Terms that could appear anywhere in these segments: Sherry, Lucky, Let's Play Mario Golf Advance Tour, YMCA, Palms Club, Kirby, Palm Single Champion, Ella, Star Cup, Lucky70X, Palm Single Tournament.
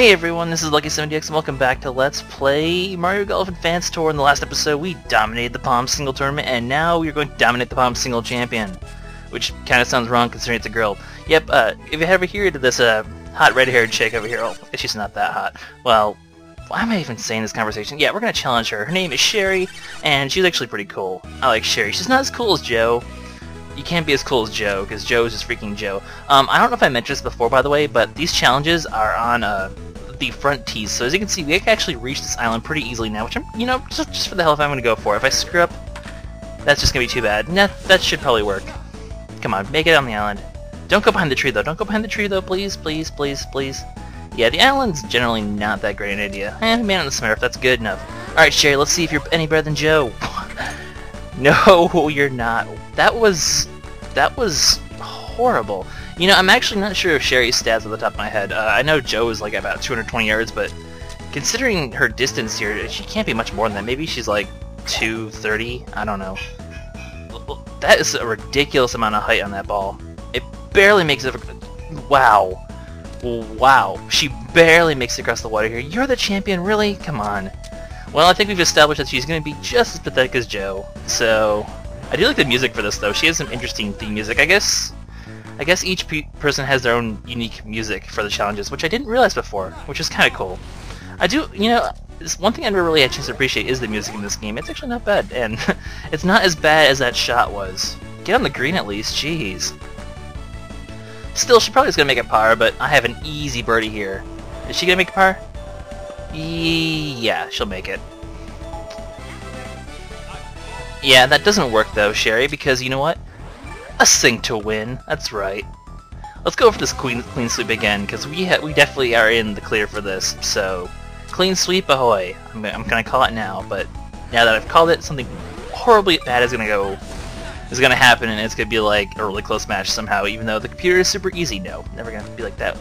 Hey everyone, this is Lucky70X and welcome back to Let's Play Mario Golf Advance Tour. In the last episode we dominated the Palm Single Tournament and now we're going to dominate the Palm Single Champion. Which kind of sounds wrong considering it's a girl. Yep, if you ever hear of this hot red-haired chick over here, oh, she's not that hot. Well, why am I even saying this conversation? Yeah, we're going to challenge her. Her name is Sherry and she's actually pretty cool. I like Sherry. She's not as cool as Joe. You can't be as cool as Joe, because Joe is just freaking Joe. I don't know if I mentioned this before, by the way, but these challenges are on the front tees. So as you can see, we can actually reach this island pretty easily now, which I'm, you know, just for the hell of it, I'm going to go for. If I screw up, that's just going to be too bad. Nah, that should probably work. Come on, make it on the island. Don't go behind the tree, though. Don't go behind the tree, though. Please, please, please, please. Yeah, the island's generally not that great an idea. And man on the smurf, that's good enough. Alright, Sherry, let's see if you're any better than Joe. No, you're not. That was horrible. You know, I'm actually not sure of Sherry's stats at the top of my head. I know Joe is like about 220 yards, but considering her distance here, she can't be much more than that. Maybe she's like 230. I don't know. That is a ridiculous amount of height on that ball. It barely makes it. Wow, wow. She barely makes it across the water here. You're the champion, really? Come on. Well, I think we've established that she's going to be just as pathetic as Joe, so I do like the music for this, though. She has some interesting theme music, I guess. I guess each person has their own unique music for the challenges, which I didn't realize before, which is kind of cool. I do, you know, one thing I never really had a chance to appreciate is the music in this game. It's actually not bad, and it's not as bad as that shot was. Get on the green at least, jeez. Still, she probably is going to make a par, but I have an easy birdie here. Is she going to make a par? Yeah, she'll make it. Yeah, that doesn't work though, Sherry, because you know what? A sink to win, that's right. Let's go for this clean sweep again, because we definitely are in the clear for this, so... Clean sweep ahoy! I'm gonna call it now, but now that I've called it, something horribly bad is gonna happen, and it's gonna be like a really close match somehow, even though the computer is super easy. No, never gonna be like that.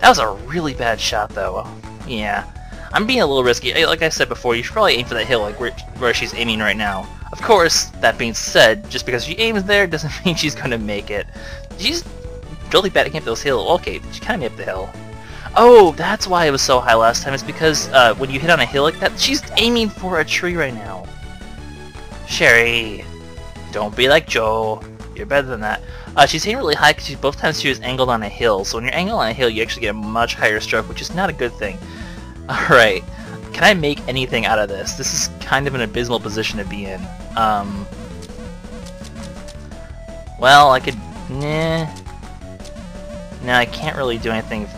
That was a really bad shot though, yeah. I'm being a little risky. Like I said before, you should probably aim for that hill, like where she's aiming right now. Of course, that being said, just because she aims there doesn't mean she's going to make it. She's really bad at getting up those hills. Okay, she kind of made up the hill. Oh, that's why it was so high last time. It's because when you hit on a hill like that, she's aiming for a tree right now. Sherry, don't be like Joe. You're better than that. She's hitting really high because both times she was angled on a hill. So when you're angled on a hill, you actually get a much higher stroke, which is not a good thing. Alright, can I make anything out of this? This is kind of an abysmal position to be in. Well, I could... Nah. No, I can't really do anything...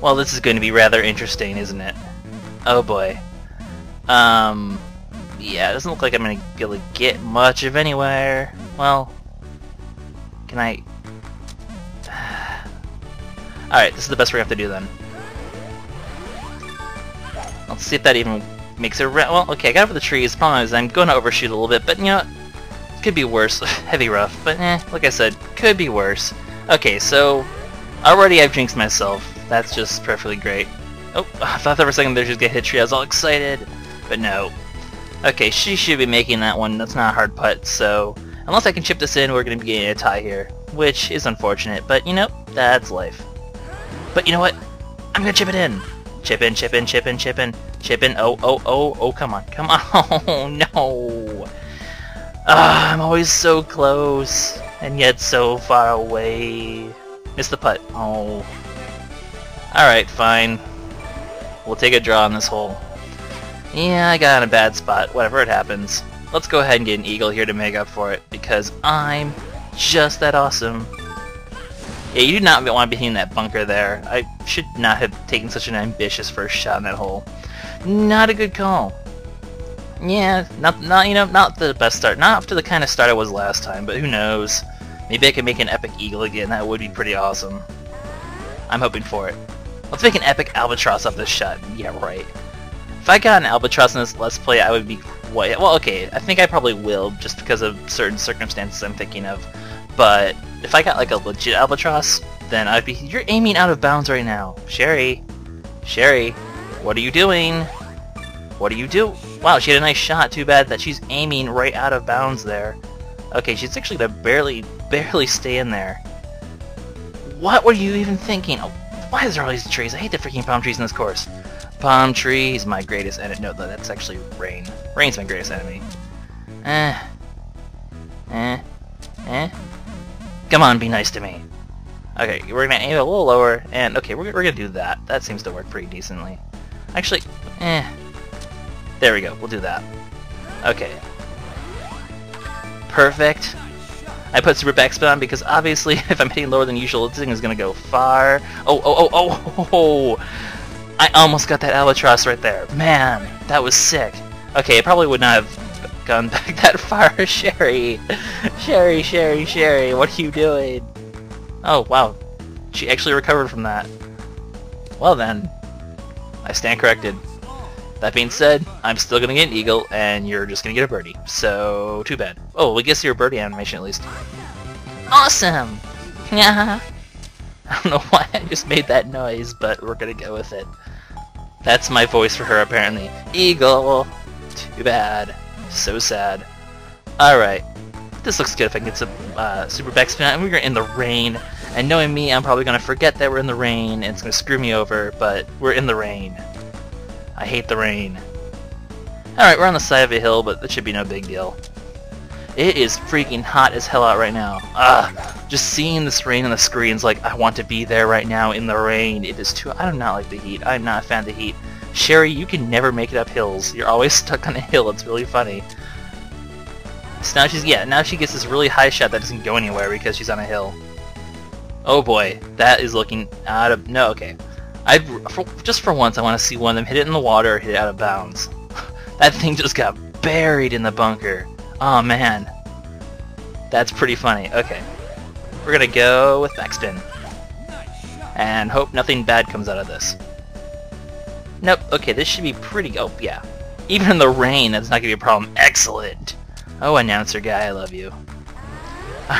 Well, this is going to be rather interesting, isn't it? Oh boy. Yeah, it doesn't look like I'm going to be able to get much of anywhere. Well... Can I... Alright, this is the best we're going to have to do then. Let's see if that even makes it right. Well, okay, I got for the trees. The problem is I'm going to overshoot a little bit, but you know, it could be worse. Heavy rough, but like I said, could be worse. Okay, so already I've jinxed myself. That's just perfectly great. Oh, I thought that for a second there she was going to hit tree. I was all excited, but no. Okay, she should be making that one. That's not a hard putt, so unless I can chip this in, we're going to be getting a tie here, which is unfortunate, but you know, that's life. But you know what? I'm going to chip it in. Chip in, chip in, chip in, chip in, chip in, oh, oh, oh, oh, come on, come on, oh, no. I'm always so close, and yet so far away. Missed the putt, oh. Alright, fine. We'll take a draw on this hole. Yeah, I got in a bad spot, whatever, it happens. Let's go ahead and get an eagle here to make up for it, because I'm just that awesome. Yeah, you do not want to be hitting that bunker there. I should not have taken such an ambitious first shot in that hole. Not a good call. Yeah, not you know, not the best start. Not up to the kind of start I was last time, but who knows? Maybe I can make an epic eagle again. That would be pretty awesome. I'm hoping for it. Let's make an epic albatross off this shot. Yeah, right. If I got an albatross in this Let's Play, I would be quite... Well, okay, I think I probably will, just because of certain circumstances I'm thinking of. But if I got like a legit albatross, then I'd be... You're aiming out of bounds right now. Sherry. Sherry. What are you doing? What do you do? Wow, she had a nice shot. Too bad that she's aiming right out of bounds there. Okay, she's actually gonna barely stay in there. What were you even thinking? Oh, Why is there all these trees? I hate the freaking palm trees in this course. Palm tree is my greatest enemy. No, that's actually rain. Rain's my greatest enemy. Come on, be nice to me. Okay, we're gonna aim a little lower, and okay, we're gonna do that. That seems to work pretty decently. Actually, there we go. We'll do that. Okay. Perfect. I put super backspin on because obviously if I'm hitting lower than usual, this thing is gonna go far. Oh! I almost got that albatross right there. Man, that was sick. Okay, I probably would not have gone back that far. Sherry! Sherry, what are you doing? Oh, wow. She actually recovered from that. Well then, I stand corrected. That being said, I'm still gonna get an eagle, and you're just gonna get a birdie. So, too bad. Oh, we get your birdie animation at least. Awesome! Yeah. I don't know why I just made that noise, but we're gonna go with it. That's my voice for her, apparently. Eagle! Too bad. So sad. Alright. This looks good if I can get some super backspin, and we're in the rain. And knowing me, I'm probably gonna forget that we're in the rain, and it's gonna screw me over, but we're in the rain. I hate the rain. Alright, we're on the side of a hill, but that should be no big deal. It is freaking hot as hell out right now. Just seeing this rain on the screen's like, I want to be there right now in the rain. It is too... I do not like the heat. I'm not a fan of the heat. Sherry, you can never make it up hills. You're always stuck on a hill. It's really funny. So now she's... yeah, now she gets this really high shot that doesn't go anywhere because she's on a hill. Oh boy, that is looking out of... no, okay. Just for once, I want to see one of them hit it in the water or hit it out of bounds. That thing just got buried in the bunker. Oh man. That's pretty funny. Okay. We're gonna go with backspin. And hope nothing bad comes out of this. Nope. Okay, this should be pretty... oh, yeah. Even in the rain, that's not gonna be a problem. Excellent! Oh, announcer guy, I love you.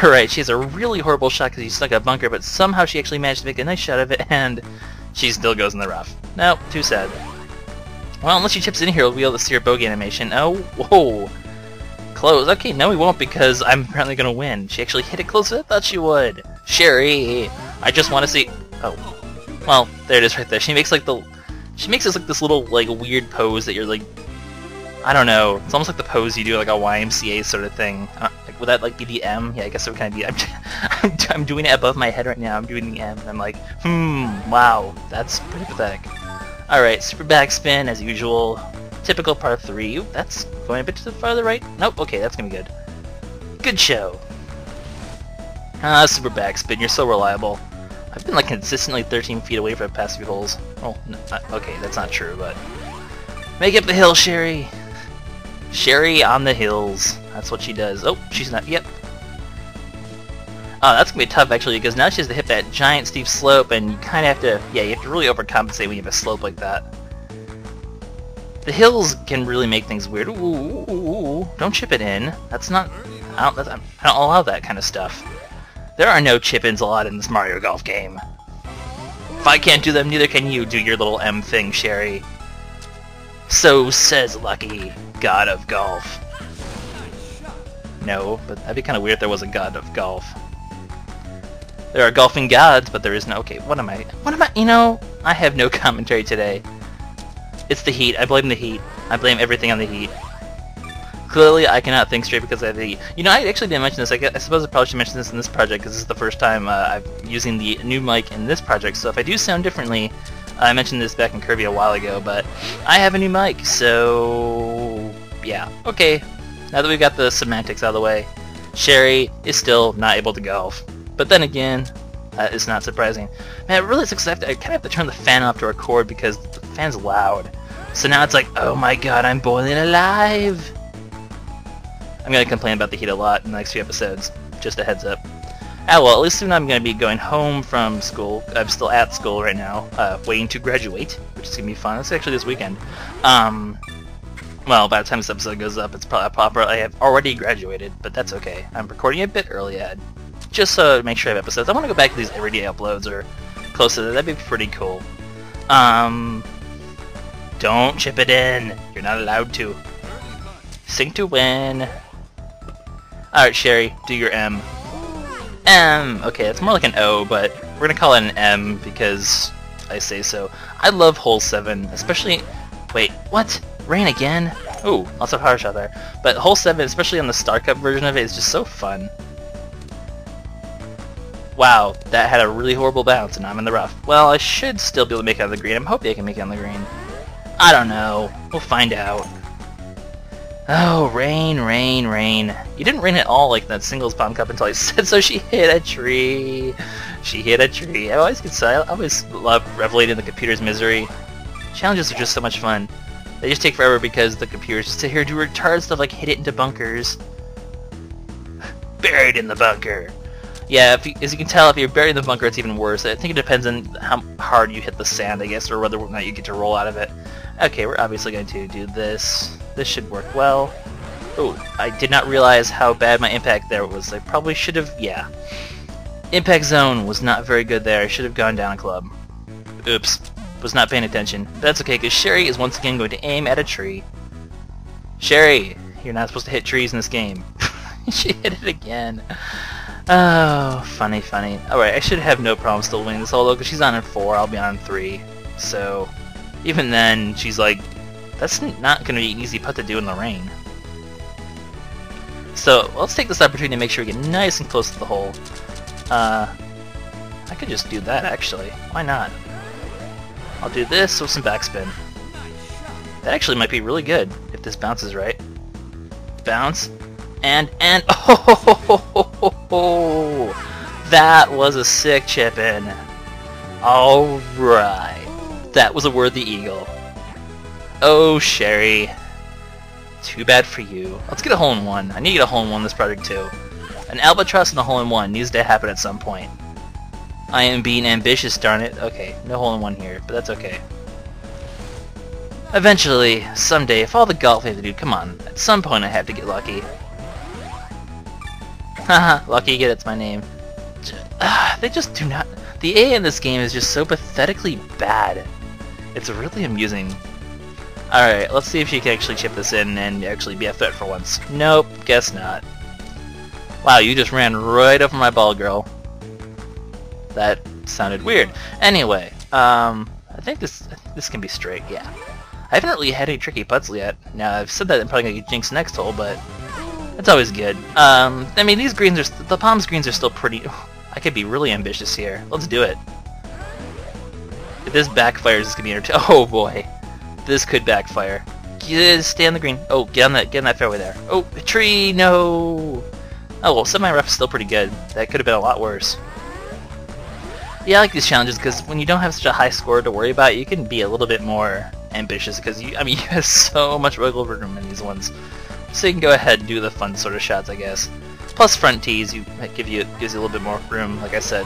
Alright, she has a really horrible shot because she's stuck in a bunker, but somehow she actually managed to make a nice shot of it, and... she still goes in the rough. Nope, too sad. Well, unless she chips in here, we'll be able to see her bogey animation. Oh, whoa. Close. Okay, no we won't because I'm apparently going to win. She actually hit it closer than I thought she would. Sherry, I just want to see... oh. Well, there it is right there. She makes like the... she makes us like this little like weird pose that you're like... I don't know. It's almost like the pose you do like a YMCA sort of thing. Like, would that like be the M? Yeah, I guess it would kind of be... I'm doing it above my head right now. I'm doing the M. And I'm like, wow, that's pretty pathetic. Alright, super backspin as usual. Typical par 3. Ooh, that's going a bit to the farther right. Nope, okay, that's gonna be good. Good show. Super backspin, you're so reliable. I've been like consistently 13 feet away for the past few holes. Oh, no, okay, that's not true, but... make up the hill, Sherry! Sherry on the hills. That's what she does. Oh, she's not... yep. Oh, that's going to be tough, actually, because now she has to hit that giant steep slope, and you kind of have to... yeah, you have to really overcompensate when you have a slope like that. The hills can really make things weird. Ooh, don't chip it in. That's not... I don't allow that kind of stuff. There are no chip-ins allowed in this Mario Golf game. If I can't do them, neither can you do your little M thing, Sherry. So says Lucky, God of Golf. No, but that'd be kind of weird if there was a God of Golf. There are golfing gods, but there is no... okay, what am I... you know, I have no commentary today. It's the heat. I blame the heat. I blame everything on the heat. Clearly, I cannot think straight because I have the heat. You know, I actually didn't mention this. I suppose I probably should mention this in this project because this is the first time I'm using the new mic in this project, so if I do sound differently... I mentioned this back in Kirby a while ago, but I have a new mic, so... yeah, okay. Now that we've got the semantics out of the way, Sherry is still not able to golf. But then again, it's not surprising. Man, it really sucks. I kind of have to turn the fan off to record because the fan's loud. So now it's like, oh my god, I'm boiling alive! I'm going to complain about the heat a lot in the next few episodes. Just a heads up. Ah, well, at least soon I'm going to be going home from school. I'm still at school right now, waiting to graduate, which is going to be fun. That's actually this weekend. Well, by the time this episode goes up, it's probably I have already graduated, but that's okay. I'm recording a bit early, just so to make sure I have episodes. I want to go back to these everyday uploads or close to that. That'd be pretty cool. Don't chip it in. You're not allowed to. Sink to win. Alright, Sherry, do your M. Okay, it's more like an O, but we're gonna call it an M because I say so. I love hole 7, especially... Wait, what? Rain again? Ooh, lots of power shot there. But hole 7, especially on the Star Cup version of it, is just so fun. Wow, that had a really horrible bounce, and I'm in the rough. Well, I should still be able to make it on the green. I'm hoping I can make it on the green. I don't know. We'll find out. Oh, rain, rain, rain. You didn't rain at all like that singles Palm Cup until I said so. She hit a tree. She hit a tree. I always love reveling in the computer's misery. Challenges are just so much fun. They just take forever because the computers sit here to retard stuff like hit it into bunkers. Buried in the bunker. Yeah, as you can tell, if you're buried in the bunker, it's even worse. I think it depends on how hard you hit the sand, I guess, or whether or not you get to roll out of it. Okay, we're obviously going to do this. This should work well. Oh, I did not realize how bad my impact there was. I probably should have... yeah. Impact zone was not very good there. I should have gone down a club. Oops. Was not paying attention. But that's okay, because Sherry is once again going to aim at a tree. Sherry, you're not supposed to hit trees in this game. She hit it again. Oh, funny, funny. Alright, I should have no problem still winning this solo, because she's on in 4, I'll be on in 3. So, even then, she's like, that's not going to be an easy putt to do in the rain. So, let's take this opportunity to make sure we get nice and close to the hole. I could just do that, actually. Why not? I'll do this with some backspin. That actually might be really good, if this bounces right. Bounce. And oh, that was a sick chip in. All right, that was a worthy eagle. Oh, Sherry, too bad for you. Let's get a hole-in-one. I need to get a hole-in-one this project too. An albatross and a hole-in-one needs to happen at some point. I am being ambitious, darn it. Okay, no hole-in-one here, but that's okay. Eventually, someday, if all the golf I have to do, come on, at some point I have to get lucky. Haha, Lucky, get it's my name. They just do not... The A in this game is just so pathetically bad. It's really amusing. Alright, let's see if she can actually chip this in and actually be a threat for once. Nope, guess not. Wow, you just ran right over my ball, girl. That sounded weird. Anyway, I think this can be straight, yeah. I haven't really had any tricky putts yet. Now, I've said that I'm probably going to get jinxed next hole, but... that's always good. I mean, these greens are... the Palm's greens are still pretty... I could be really ambitious here. Let's do it. If this backfires, it's going to be... oh, boy. This could backfire. Stay on the green. Oh, get on that fairway there. Oh, tree! No! Oh, well, semi-rough is still pretty good. That could have been a lot worse. Yeah, I like these challenges, because when you don't have such a high score to worry about, you can be a little bit more ambitious, because you... I mean, you have so much wiggle room in these ones. So you can go ahead and do the fun sort of shots, I guess. Plus front tees, gives you a little bit more room, like I said.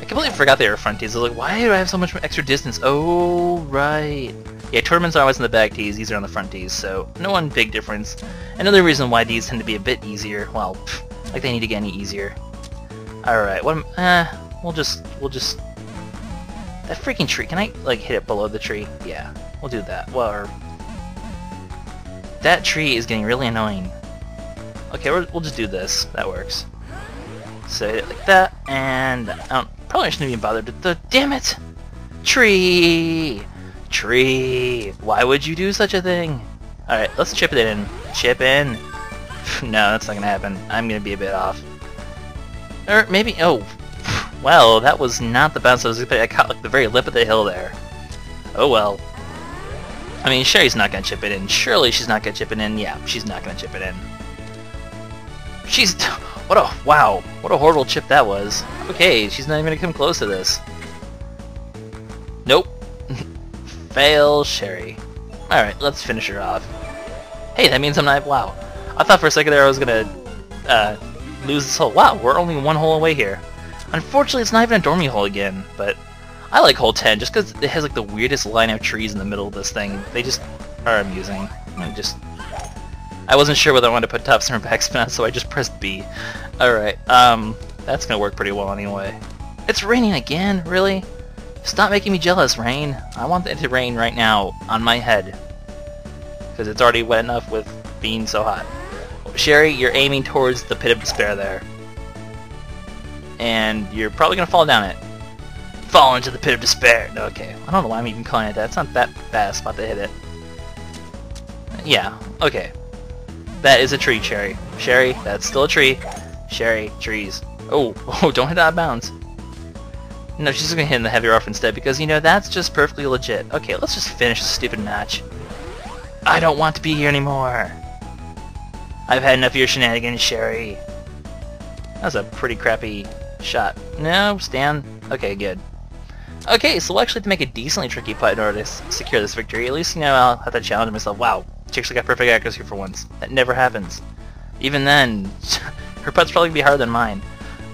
I completely forgot they were front tees. I was like, why do I have so much extra distance? Oh, right. Yeah, tournaments are always in the back tees, these are on the front tees, so no one big difference. Another reason why these tend to be a bit easier, well, pff, like they need to get any easier. Alright, what am, we'll just... That freaking tree, can I, like, hit it below the tree? Yeah, we'll do that. Well, or... that tree is getting really annoying. Okay, we'll just do this. That works. So hit it like that, and probably shouldn't even bother to the damn it! Tree! Tree! Why would you do such a thing? Alright, let's chip it in. Chip in! No, that's not gonna happen. I'm gonna be a bit off. Or maybe... oh! Well, that was not the bounce I was expecting. I caught like the very lip of the hill there. Oh well. I mean, Sherry's not gonna chip it in. Surely she's not gonna chip it in. Yeah, she's not gonna chip it in. She's... what a... wow. What a horrible chip that was. Okay, she's not even gonna come close to this. Nope. Fail Sherry. Alright, let's finish her off. Hey, that means I'm not... wow. I thought for a second there I was gonna lose this hole. Wow, we're only one hole away here. Unfortunately, it's not even a dormy hole again, but... I like hole 10 just because it has like the weirdest line of trees in the middle of this thing. They just are amusing. I wasn't sure whether I wanted to put topspin or backspin on, so I just pressed B. Alright, that's gonna work pretty well anyway. It's raining again, really? Stop making me jealous, rain. I want it to rain right now on my head. Because it's already wet enough with being so hot. Sherry, you're aiming towards the pit of despair there. And you're probably gonna fall down it. fall into the pit of despair. Okay, I don't know why I'm even calling it that. It's not that bad a spot to hit it. Yeah, okay. That is a tree, Sherry. Sherry, that's still a tree. Sherry, trees. Oh, oh, don't hit that out of bounds. No, she's just gonna hit in the heavy rough instead because, you know, that's just perfectly legit. Okay, let's just finish this stupid match. I don't want to be here anymore. I've had enough of your shenanigans, Sherry. That was a pretty crappy shot. No, Stan. Okay, good. Okay, so we'll actually have to make a decently tricky putt in order to secure this victory. At least, you know, I'll have to challenge myself. Wow, she actually got perfect accuracy for once. That never happens. Even then, her putt's probably be harder than mine.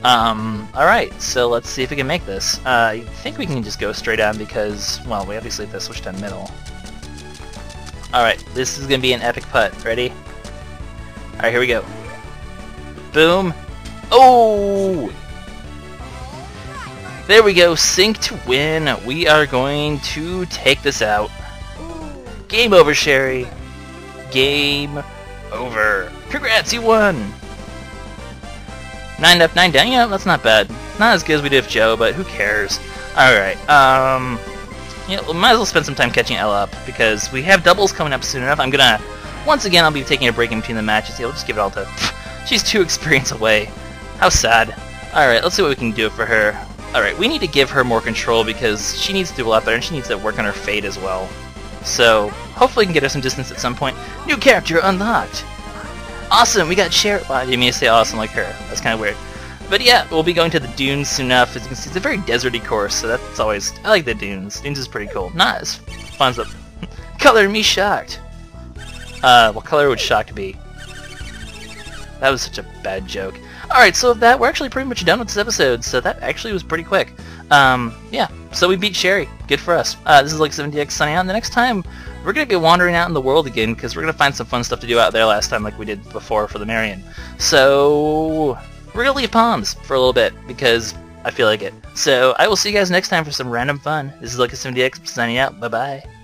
Alright, so let's see if we can make this. I think we can just go straight on because, well, we obviously have to switch to middle. Alright, this is going to be an epic putt. Ready? Alright, here we go. Boom. Oh! There we go, sink to win. We are going to take this out. Game over, Sherry. Game over. Congrats, you won! 9 up, 9 down. Yeah, that's not bad. Not as good as we did with Joe, but who cares? Alright, you know, we might as well spend some time catching Ella up, because we have doubles coming up soon enough. I'm gonna... Once again, I'll be taking a break in between the matches. Yeah, we'll just give it all to... She's 2 experience away. How sad. Alright, let's see what we can do for her. Alright, we need to give her more control because she needs to do a lot better and she needs to work on her fade as well. So, hopefully we can get her some distance at some point. New character unlocked! Awesome, we got Sherry. Well, I didn't mean to say awesome like her. That's kind of weird. But yeah, we'll be going to the dunes soon enough. As you can see, it's a very deserty course, so that's always... I like the dunes. Dunes is pretty cool. Not as fun as the... Color me shocked! What color would shocked be? That was such a bad joke. Alright, so with that, we're actually pretty much done with this episode, so that actually was pretty quick. Yeah, so we beat Sherry. Good for us. This is Lucky70X signing out, and the next time, we're going to be wandering out in the world again, because we're going to find some fun stuff to do out there last time like we did before for the Marion. So, we're going to leave Palms for a little bit, because I feel like it. So, I will see you guys next time for some random fun. This is Lucky70X signing out. Bye-bye.